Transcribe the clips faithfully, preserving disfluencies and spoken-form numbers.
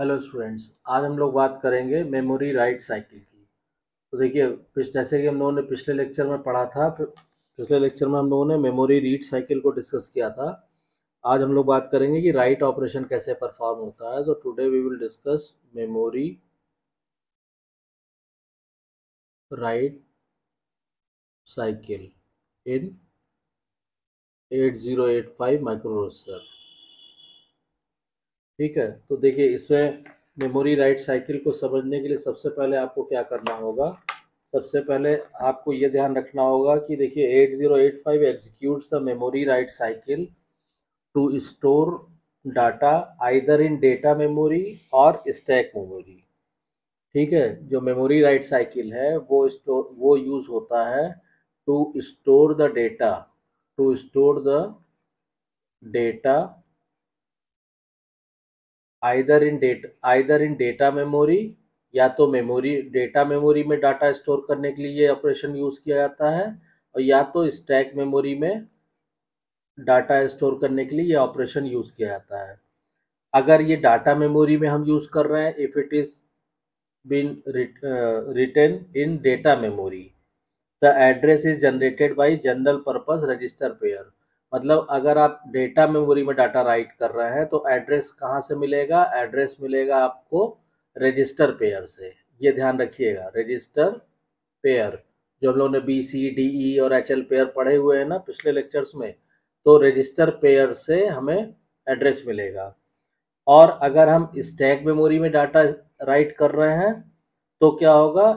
Hello students, आज हम लोग बात करेंगे मेमोरी राइट साइकिल की। तो देखिए, जैसे कि हम लोगों ने पिछले लेक्चर में पढ़ा था, पिछले लेक्चर में हम लोगों ने मेमोरी रीड साइकिल को डिस्कस किया था। आज हम लोग बात करेंगे कि राइट ऑपरेशन कैसे परफॉर्म होता है। तो today we will discuss memory write cycle in eight zero eight five microprocessor. ठीक है, तो देखिए इसमें मेमोरी राइट साइकिल को समझने के लिए सबसे पहले आपको क्या करना होगा। सबसे पहले आपको ये ध्यान रखना होगा कि देखिए eight zero eight five executes the memory write cycle to store data either in data memory और स्टैक मेमोरी। ठीक है, जो मेमोरी राइट साइकिल है वो स्टोर वो यूज़ होता है to store the data to store the data either in data either in data memory, या तो मेमोरी डेटा मेमोरी में डाटा स्टोर करने के लिए ये ऑपरेशन यूज़ किया जाता है, और या तो स्टैक मेमोरी में डाटा स्टोर करने के लिए ये ऑपरेशन यूज़ किया जाता है। अगर ये डाटा मेमोरी में हम यूज़ कर रहे हैं, if it is been written in data memory the address is generated by general purpose register pair. मतलब अगर आप डेटा मेमोरी में डाटा राइट कर रहे हैं तो एड्रेस कहाँ से मिलेगा? एड्रेस मिलेगा आपको रजिस्टर पेयर से। ये ध्यान रखिएगा, रजिस्टर पेयर, जो हम लोगों ने बी सी डी ई और एच एल पेयर पढ़े हुए हैं ना पिछले लेक्चर्स में, तो रजिस्टर पेयर से हमें एड्रेस मिलेगा। और अगर हम स्टैक मेमोरी में डाटा राइट कर रहे हैं तो क्या होगा?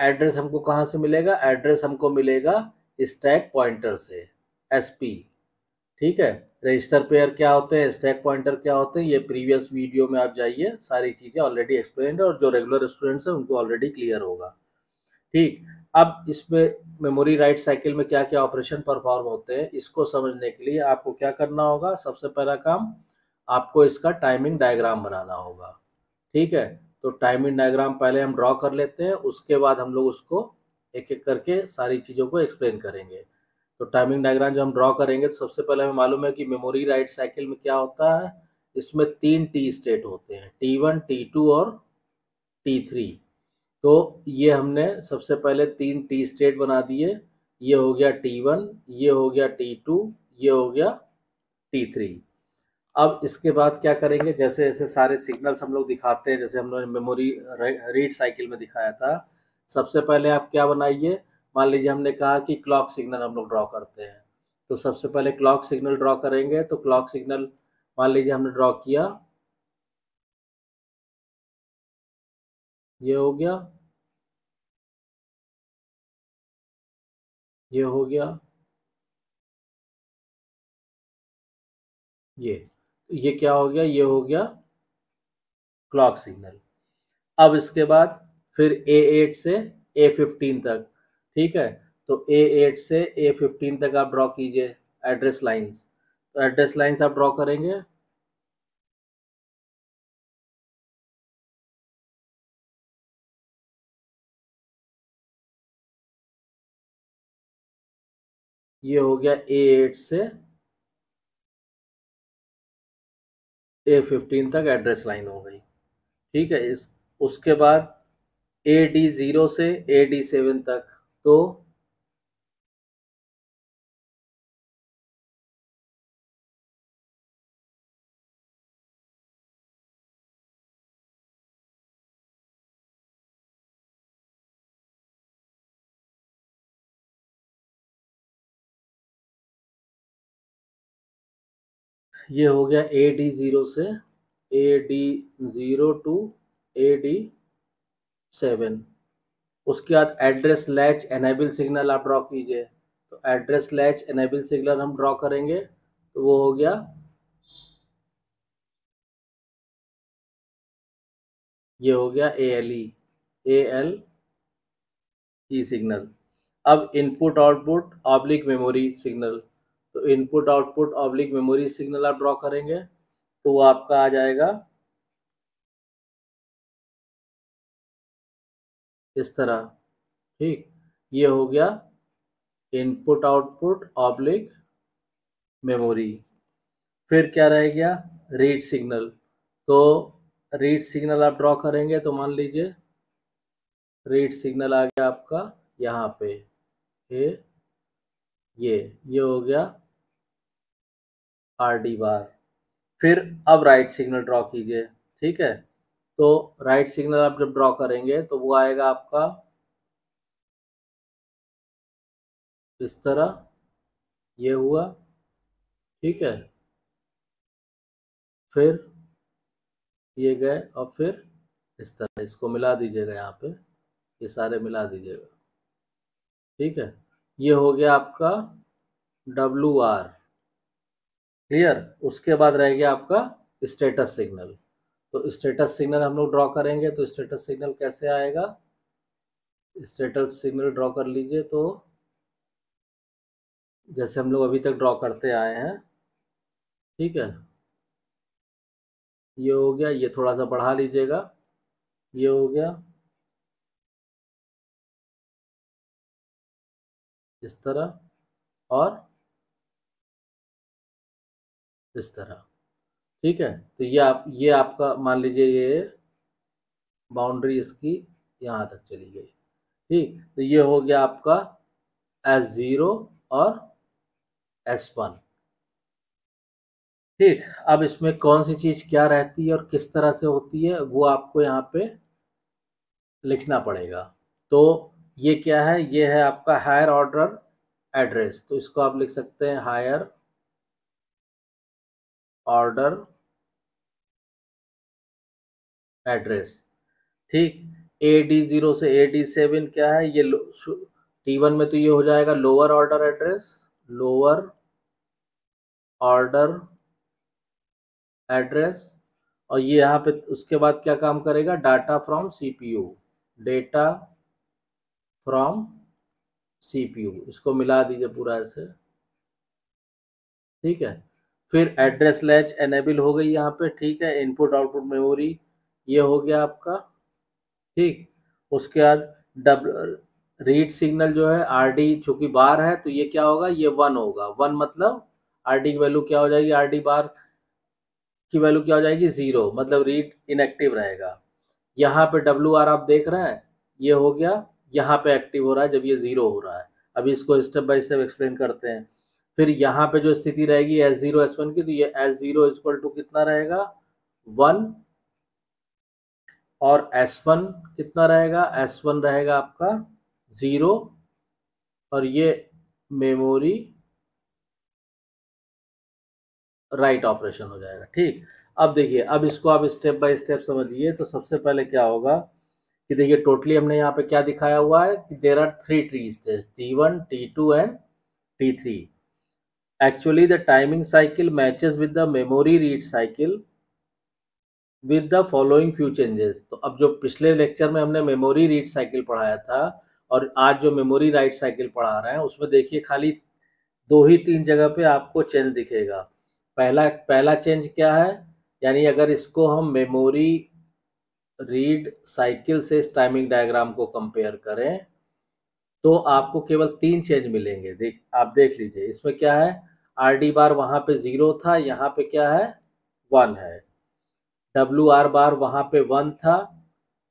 एड्रेस हमको कहाँ से मिलेगा? एड्रेस हमको मिलेगा स्टैक पॉइंटर से, एसपी। ठीक है, रजिस्टर पेयर क्या होते हैं, स्टैक पॉइंटर क्या होते हैं, ये प्रीवियस वीडियो में आप जाइए, सारी चीज़ें ऑलरेडी एक्सप्लेन, और जो रेगुलर स्टूडेंट्स हैं उनको ऑलरेडी क्लियर होगा। ठीक, अब इसमें मेमोरी राइट साइकिल में क्या क्या ऑपरेशन परफॉर्म होते हैं, इसको समझने के लिए आपको क्या करना होगा। सबसे पहला काम, आपको इसका टाइमिंग डायग्राम बनाना होगा। ठीक है, तो टाइमिंग डायग्राम पहले हम ड्रॉ कर लेते हैं, उसके बाद हम लोग उसको एक एक करके सारी चीज़ों को एक्सप्लेन करेंगे। तो टाइमिंग डायग्राम जब हम ड्रॉ करेंगे तो सबसे पहले हमें मालूम है कि मेमोरी राइट साइकिल में क्या होता है। इसमें तीन टी स्टेट होते हैं, टी वन टी टू और टी थ्री। तो ये हमने सबसे पहले तीन टी स्टेट बना दिए, ये हो गया टी वन, ये हो गया टी टू, ये हो गया टी थ्री। अब इसके बाद क्या करेंगे, जैसे जैसे सारे सिग्नल्स हम लोग दिखाते हैं, जैसे हम लोग मेमोरी रीड साइकिल में दिखाया था। सबसे पहले आप क्या बनाइए, मान लीजिए हमने कहा कि क्लॉक सिग्नल हम लोग ड्रॉ करते हैं, तो सबसे पहले क्लॉक सिग्नल ड्रॉ करेंगे। तो क्लॉक सिग्नल मान लीजिए हमने ड्रॉ किया, ये हो गया, ये हो गया, ये ये क्या हो गया, ये हो गया क्लॉक सिग्नल। अब इसके बाद फिर ए एट से ए फिफ्टीन तक, ठीक है, तो ए एट से ए फिफ्टीन तक आप ड्रॉ कीजिए एड्रेस लाइंस। तो एड्रेस लाइंस आप ड्रॉ करेंगे, ये हो गया ए एट से ए फिफ्टीन तक एड्रेस लाइन हो गई। ठीक है, इस उसके बाद ए डी ज़ीरो से ए डी सेवन तक, तो ये हो गया ए डी ज़ीरो से A D zero to A D seven. उसके बाद एड्रेस लैच एनेबल सिग्नल आप ड्रॉ कीजिए, तो एड्रेस लैच एनेबल सिग्नल हम ड्रॉ करेंगे, तो वो हो गया, ये हो गया ए एल ई सिग्नल। अब input output oblique memory signal, तो input output oblique memory signal आप ड्रॉ करेंगे, तो वो आपका आ जाएगा इस तरह। ठीक, ये हो गया इनपुट आउटपुट ऑब्लिक मेमोरी। फिर क्या रह गया, रीड सिग्नल। तो रीड सिग्नल आप ड्रॉ करेंगे तो मान लीजिए रीड सिग्नल आ गया आपका यहाँ पे, ये ये ये हो गया आर डी बार। फिर अब राइट सिग्नल ड्रॉ कीजिए, ठीक है। तो राइट सिग्नल आप जब ड्रॉ करेंगे तो वो आएगा आपका इस तरह, ये हुआ, ठीक है। फिर ये गए और फिर इस तरह इसको मिला दीजिएगा, यहाँ पे ये सारे मिला दीजिएगा, ठीक है। ये हो गया आपका डब्लू आर, क्लियर। उसके बाद रह गया आपका स्टेटस सिग्नल। तो स्टेटस सिग्नल हम लोग ड्रॉ करेंगे, तो स्टेटस सिग्नल कैसे आएगा, स्टेटस सिग्नल ड्रॉ कर लीजिए। तो जैसे हम लोग अभी तक ड्रॉ करते आए हैं, ठीक है। ये हो गया, ये थोड़ा सा बढ़ा लीजिएगा, ये हो गया इस तरह और इस तरह, ठीक है। तो ये आप ये आपका मान लीजिए ये बाउंड्री इसकी यहाँ तक चली गई, ठीक। तो ये हो गया आपका एस ज़ीरो और एस वन, ठीक। अब इसमें कौन सी चीज़ क्या रहती है और किस तरह से होती है वो आपको यहाँ पे लिखना पड़ेगा। तो ये क्या है, ये है आपका हायर ऑर्डर एड्रेस। तो इसको आप लिख सकते हैं हायर ऑर्डर एड्रेस, ठीक। ए डी ज़ीरो से ए डी सेवन क्या है, ये टी वन में तो ये हो जाएगा lower order address, lower order address. और ये यहाँ पे उसके बाद क्या काम करेगा, data from CPU, data from CPU. इसको मिला दीजिए पूरा ऐसे, ठीक है। फिर एड्रेस लैच एनेबल हो गई यहाँ पे, ठीक है। इनपुट आउटपुट मेमोरी ये हो गया आपका, ठीक। उसके बाद डबल रीड सिग्नल जो है आर डी चूँकि बार है तो ये क्या होगा, ये वन होगा। वन मतलब आर डी की वैल्यू क्या हो जाएगी, आर डी बार की वैल्यू क्या हो जाएगी, ज़ीरो, मतलब रीड इनएक्टिव रहेगा। यहाँ पे डब्लू आर आप देख रहे हैं, ये हो गया, यहाँ पे एक्टिव हो रहा है जब ये ज़ीरो हो रहा है। अभी इसको स्टेप बाय स्टेप एक्सप्लेन करते हैं। फिर यहाँ पे जो स्थिति रहेगी एस ज़ीरो एस वन की, तो ये एस ज़ीरो इक्वल टू कितना रहेगा, वन, और एस वन कितना रहेगा, एस वन रहेगा आपका ज़ीरो, और ये मेमोरी राइट ऑपरेशन हो जाएगा, ठीक। अब देखिए, अब इसको आप स्टेप बाय स्टेप समझिए। तो सबसे पहले क्या होगा कि देखिए टोटली हमने यहाँ पे क्या दिखाया हुआ है कि there are three tree stage, T one T two and T three. Actually the timing cycle matches with the memory read cycle with the following few changes. तो अब जो पिछले लेक्चर में हमने मेमोरी रीड साइकिल पढ़ाया था और आज जो मेमोरी राइट साइकिल पढ़ा रहे हैं उसमें देखिए खाली दो ही तीन जगह पर आपको चेंज दिखेगा। पहला पहला चेंज क्या है, यानी अगर इसको हम मेमोरी रीड साइकिल से इस टाइमिंग डायग्राम को कंपेयर करें तो आपको केवल तीन चेंज मिलेंगे। देख आप देख लीजिए, इसमें क्या है, आर डी बार वहाँ पे ज़ीरो था, यहाँ पे क्या है, वन है। डब्लू आर बार वहाँ पे वन था,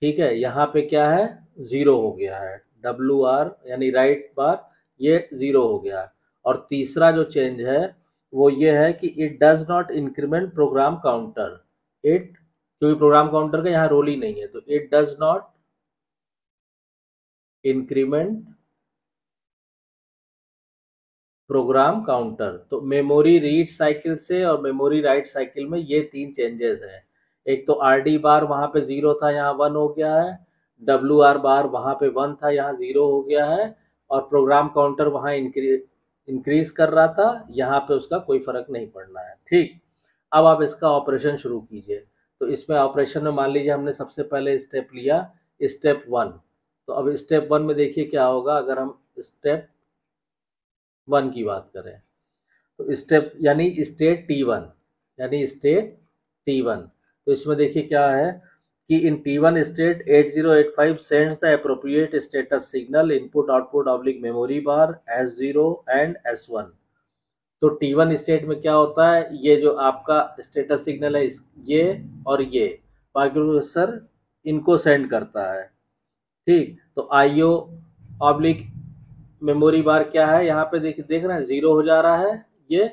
ठीक है, यहाँ पे क्या है, ज़ीरो हो गया है। डब्लू आर यानी राइट बार ये ज़ीरो हो गया। और तीसरा जो चेंज है वो ये है कि it does not increment program counter, it, क्योंकि प्रोग्राम काउंटर का यहाँ रोल ही नहीं है, तो it does not increment program counter. तो मेमोरी रीड साइकिल से और मेमोरी राइट साइकिल में ये तीन चेंजेस हैं। एक तो आर डी बार वहाँ पे जीरो था, यहाँ वन हो गया है। डब्लू आर बार वहाँ पे वन था, यहाँ जीरो हो गया है। और प्रोग्राम काउंटर वहाँ इंक्री इंक्रीज कर रहा था, यहाँ पे उसका कोई फर्क नहीं पड़ना है, ठीक। अब आप इसका ऑपरेशन शुरू कीजिए। तो इसमें ऑपरेशन में मान लीजिए हमने सबसे पहले स्टेप लिया, स्टेप वन। तो अब स्टेप वन में देखिए क्या होगा, अगर हम स्टेप वन की बात करें तो स्टेप यानी स्टेट टी वन, यानी स्टेट टी वन। तो इसमें देखिए क्या है कि in T one state eight zero eight five sends the appropriate status signal input output oblique memory bar S zero and S one. तो टी वन स्टेट में क्या होता है, ये जो आपका स्टेटस सिग्नल है ये और ये, माइक्रोप्रोसेसर इनको सेंड करता है। ठीक, तो आईओ ऑब्लिक मेमोरी बार क्या है, यहाँ पे देख देख रहे हैं जीरो हो जा रहा है ये,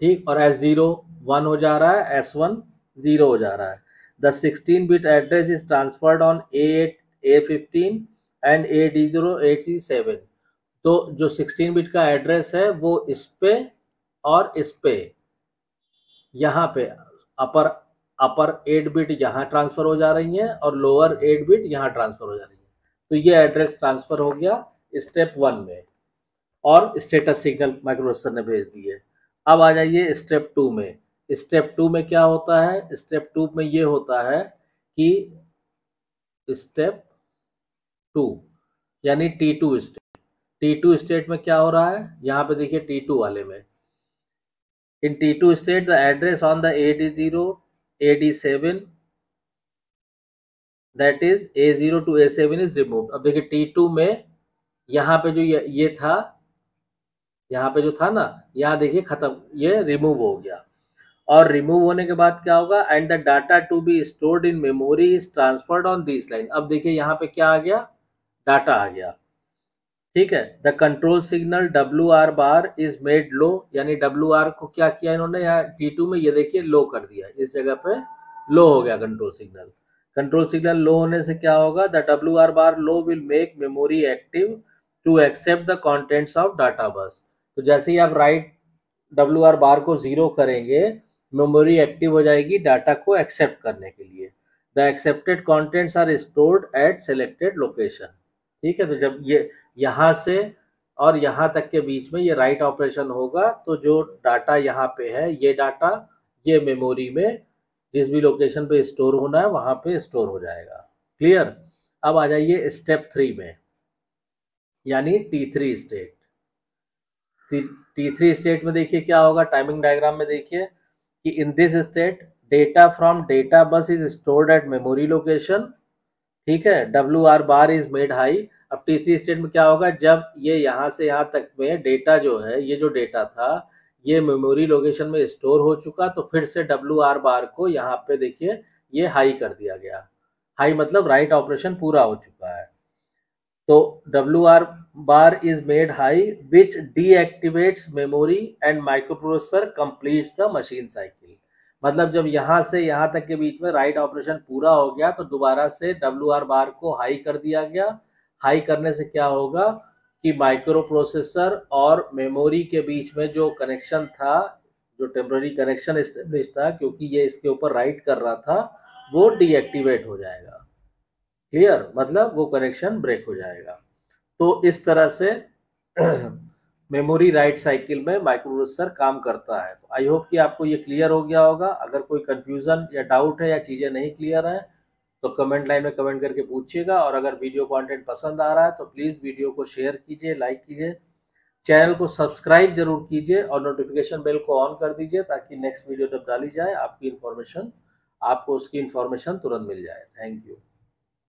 ठीक, और एस जीरो वन हो जा रहा है, एस वन जीरो हो जा रहा है। The sixteen bit address is transferred on A eight A fifteen and A D zero A T seven. तो जो सिक्सटीन बिट का एड्रेस है वो इस पे और इस पे, यहाँ पे अपर अपर एट बिट यहाँ ट्रांसफ़र हो जा रही है और लोअर एट बिट यहाँ ट्रांसफ़र हो जा रही है। तो ये एड्रेस ट्रांसफ़र हो गया स्टेप वन में और स्टेटस सिग्नल माइक्रोप्रोसेसर ने भेज दिए। अब आ जाइए स्टेप टू में। स्टेप टू में क्या होता है, स्टेप टू में ये होता है कि स्टेप टू यानी T two step, T two state में क्या हो रहा है, यहाँ पे देखिए टी टू वाले में, in T two state the address on the A D zero A D seven that is A zero to A seven is removed. अब देखिए टी टू में यहाँ पे जो ये ये था, यहाँ पे जो था ना, यहाँ देखिए खत्म, ये रिमूव हो गया। और रिमूव होने के बाद क्या होगा, and the data to be stored in memory is transferred on this line. अब देखिए यहाँ पे क्या आ गया, डाटा आ गया। ठीक है, the control signal W R bar is made low, यानी डब्ल्यू आर को क्या किया इन्होंने यहाँ टी टू में, ये देखिए लो कर दिया, इस जगह पे लो हो गया control signal. Control signal low होने से क्या होगा, the W R bar low will make memory active to accept the contents of data bus. तो जैसे ही आप राइट डब्ल्यू आर बार को जीरो करेंगे, मेमोरी एक्टिव हो जाएगी डाटा को एक्सेप्ट करने के लिए। The accepted contents are stored at selected location. ठीक है, तो जब ये यहाँ से और यहाँ तक के बीच में ये राइट ऑपरेशन होगा तो जो डाटा यहाँ पे है, ये डाटा ये मेमोरी में जिस भी लोकेशन पे स्टोर होना है वहाँ पे स्टोर हो जाएगा। क्लियर। अब आ जाइए स्टेप थ्री में, यानी T three state. T three state में देखिए क्या होगा, टाइमिंग डायग्राम में देखिए कि in this state data from data bus is stored at memory location. ठीक है, W R bar is made high. अब टी थ्री स्टेट में क्या होगा, जब ये यहाँ से यहाँ तक में डेटा जो है, ये जो डेटा था ये मेमोरी लोकेशन में स्टोर हो चुका, तो फिर से डब्ल्यू आर बार को यहाँ पे देखिए ये हाई कर दिया गया। हाई मतलब राइट ऑपरेशन पूरा हो चुका है। तो W R bar is made high which deactivates memory and microprocessor completes the machine cycle. मतलब जब यहाँ से यहाँ तक के बीच में राइट ऑपरेशन पूरा हो गया तो दोबारा से डब्ल्यू आर बार को हाई कर दिया गया। हाई करने से क्या होगा कि माइक्रो प्रोसेसर और मेमोरी के बीच में जो कनेक्शन था, जो टेम्पररी कनेक्शन इस्टेब्लिश था, क्योंकि ये इसके ऊपर राइट कर रहा था, वो डीएक्टिवेट हो जाएगा। क्लियर, मतलब वो कनेक्शन ब्रेक हो जाएगा। तो इस तरह से मेमोरी राइट साइकिल में माइक्रोप्रोसेसर काम करता है। तो आई होप कि आपको ये क्लियर हो गया होगा। अगर कोई कन्फ्यूज़न या डाउट है या चीज़ें नहीं क्लियर हैं तो कमेंट लाइन में कमेंट करके पूछिएगा। और अगर वीडियो कंटेंट पसंद आ रहा है तो प्लीज़ वीडियो को शेयर कीजिए, लाइक कीजिए, चैनल को सब्सक्राइब जरूर कीजिए और नोटिफिकेशन बेल को ऑन कर दीजिए ताकि नेक्स्ट वीडियो जब डाली जाए आपकी इन्फॉर्मेशन आपको उसकी इन्फॉर्मेशन तुरंत मिल जाए। Thank you.